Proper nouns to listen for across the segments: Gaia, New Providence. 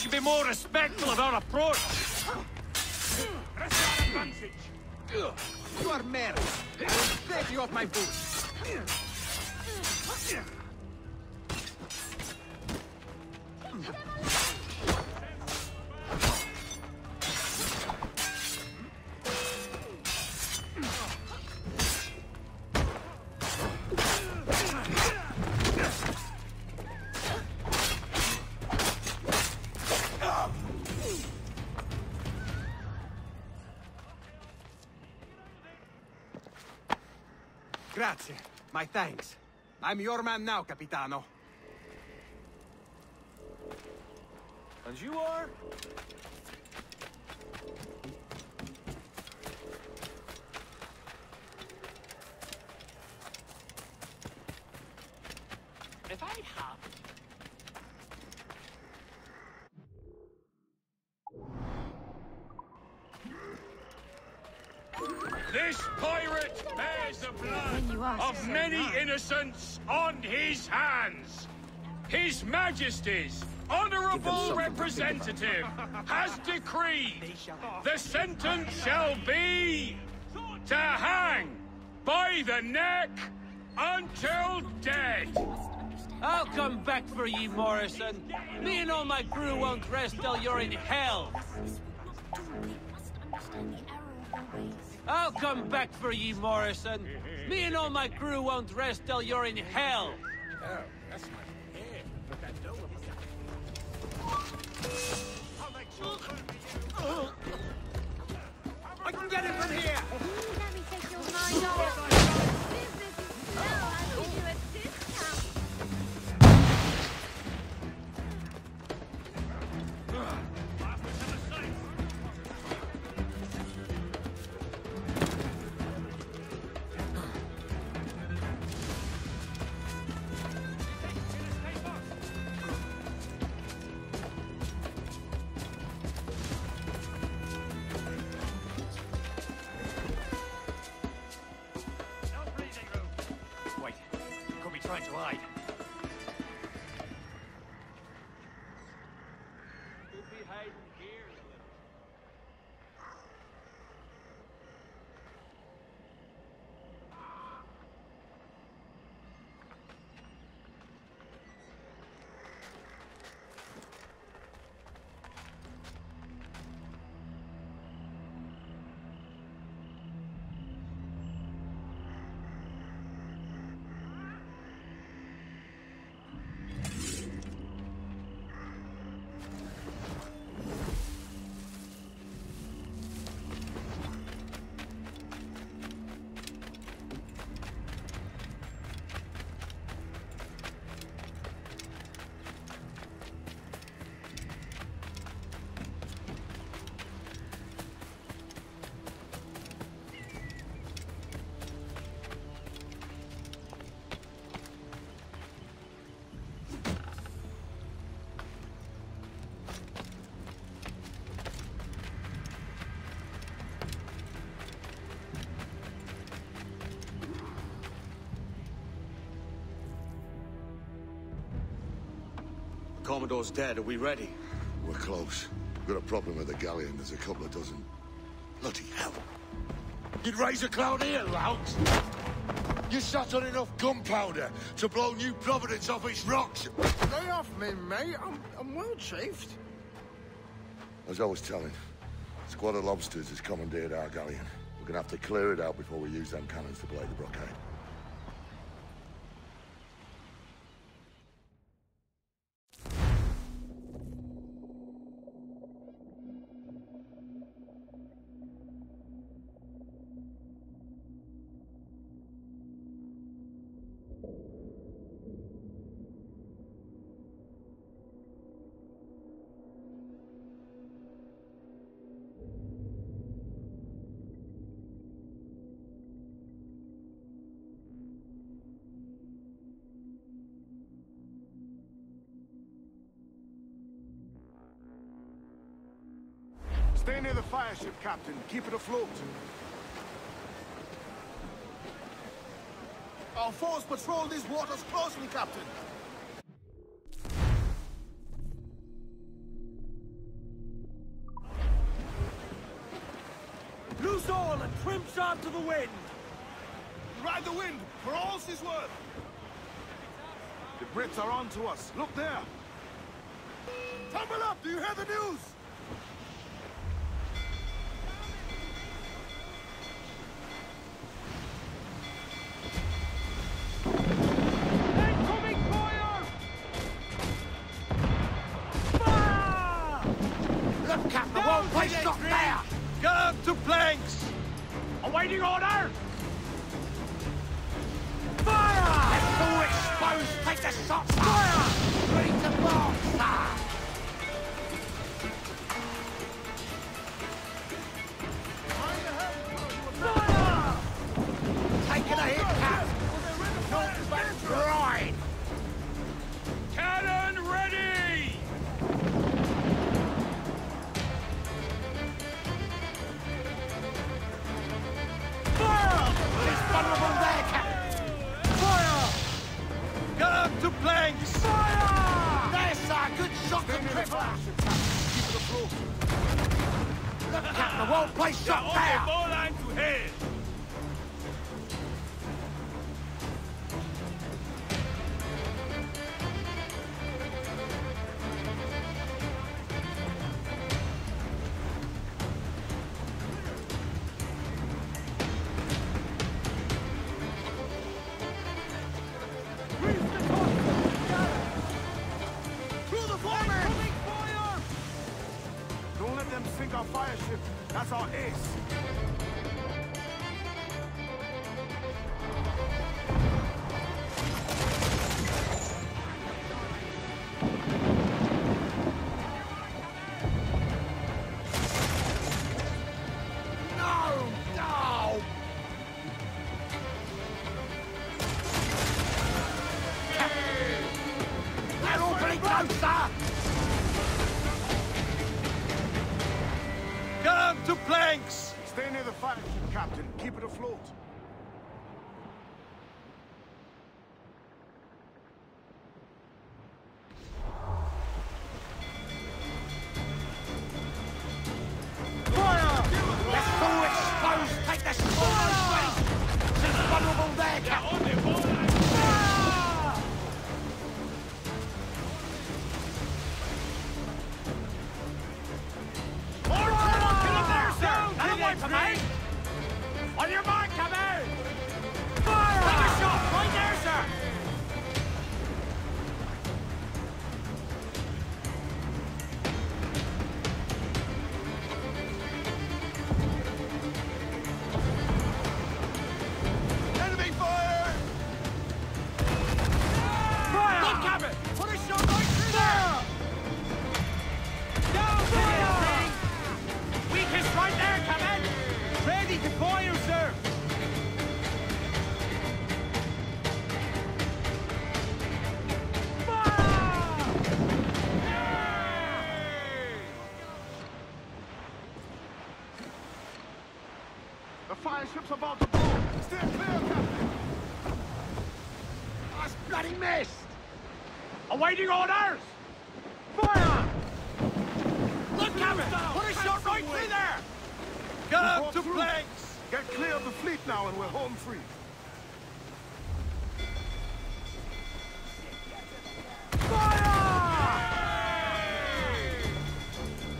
should be more respectful of our approach. Rest our advantage. You are married. I will take you off my boots. Grazie. My thanks. I'm your man now, Capitano. And you are? If I'd have... This pirate bears the blood of many innocents on his hands. His Majesty's honorable representative has decreed the sentence shall be to hang by the neck until dead. I'll come back for ye, Morrison. Me and all my crew won't rest till you're in hell. I'll come back for ye, Morrison. Me and all my crew won't rest till you're in hell. Oh, that's my head. But that dough was... I can get it from here! Let me take your mind off! Business is slow, I'll give you a discount! Commodore's dead. Are we ready? We're close. We've got a problem with the galleon. There's a couple of dozen. Bloody hell. You'd raise a cloud here, lout! You shot on enough gunpowder to blow New Providence off its rocks! Lay off me, mate. I'm well chafed. As I was telling, a squad of lobsters has commandeered our galleon. We're gonna have to clear it out before we use them cannons to blow the blockade. Stay near the fire ship, Captain. Keep it afloat. Our force patrol these waters closely, Captain. primps out to the wind! Ride the wind, for all she's worth! The Brits are on to us. Look there! Tumble up! Do you hear the news? Awaiting order! Fire! Let's all exposed! Take the shots! Fire! Ready to march, sir! Fire! Taking a hit, Cap! Not but dried! Cannon ready! To planks! Fire! There, sir! Good shot from Crippler! Keep the floor. Look, Captain, the won't play shot there! Ball line to head! That's our ace. Captain, keep it afloat. Fire! Let's all exposed. Take the fire! Just vulnerable there, Captain. Fire! All right, kill there, sir. On your mark, come out! Fire! Take a shot! Right there, sir! Enemy fire! Fire! Look, Cabot! Put a shot right through there! Down there! Weakest right there, Cabot! Ready to fire, sir! Fire! Yay! The fire ship's about to blow! Steer clear, Captain! That's bloody missed! Awaiting orders! Fire! Look, Captain! Put a shot right through there! Get up to planks! Get clear of the fleet now and we're home free. Fire! Yay!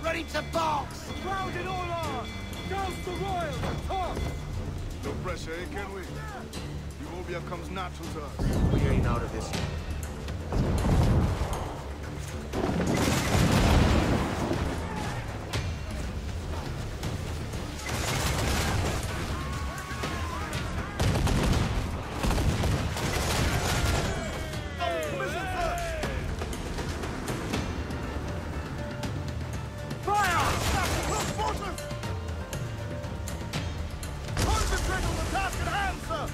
Ready to box! Crowd in order! Down to Royal! Top! No pressure, eh, can we? Euphobia comes natural to us. We ain't out of this yet. Answer!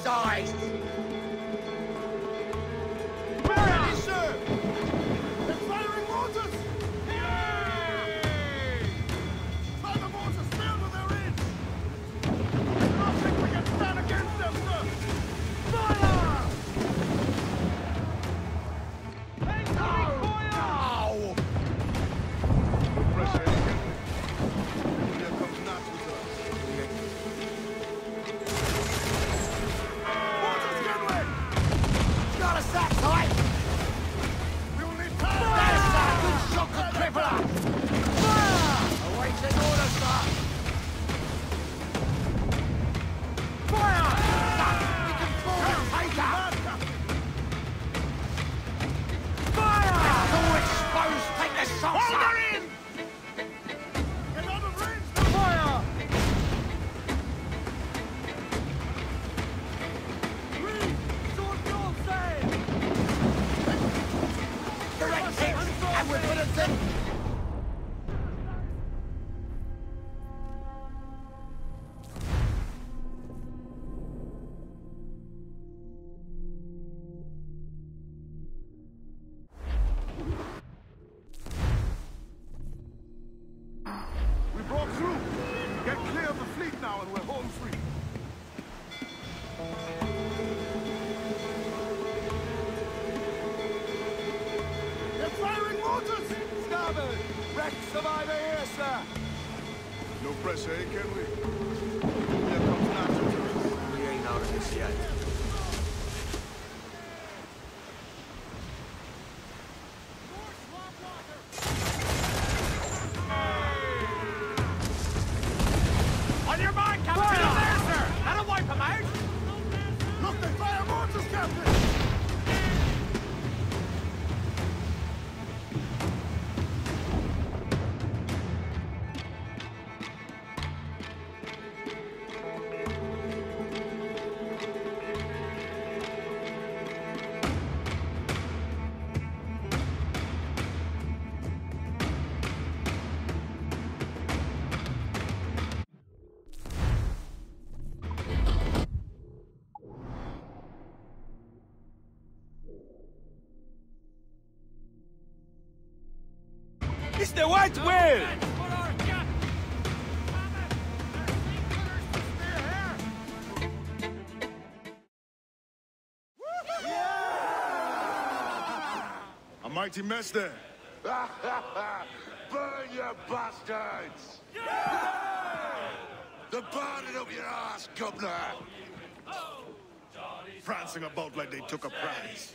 these eyes! It's the white whale! A mighty mess there. Burn your bastards! Yeah! The bottom of your ass, governor! Prancing about like they took a prize.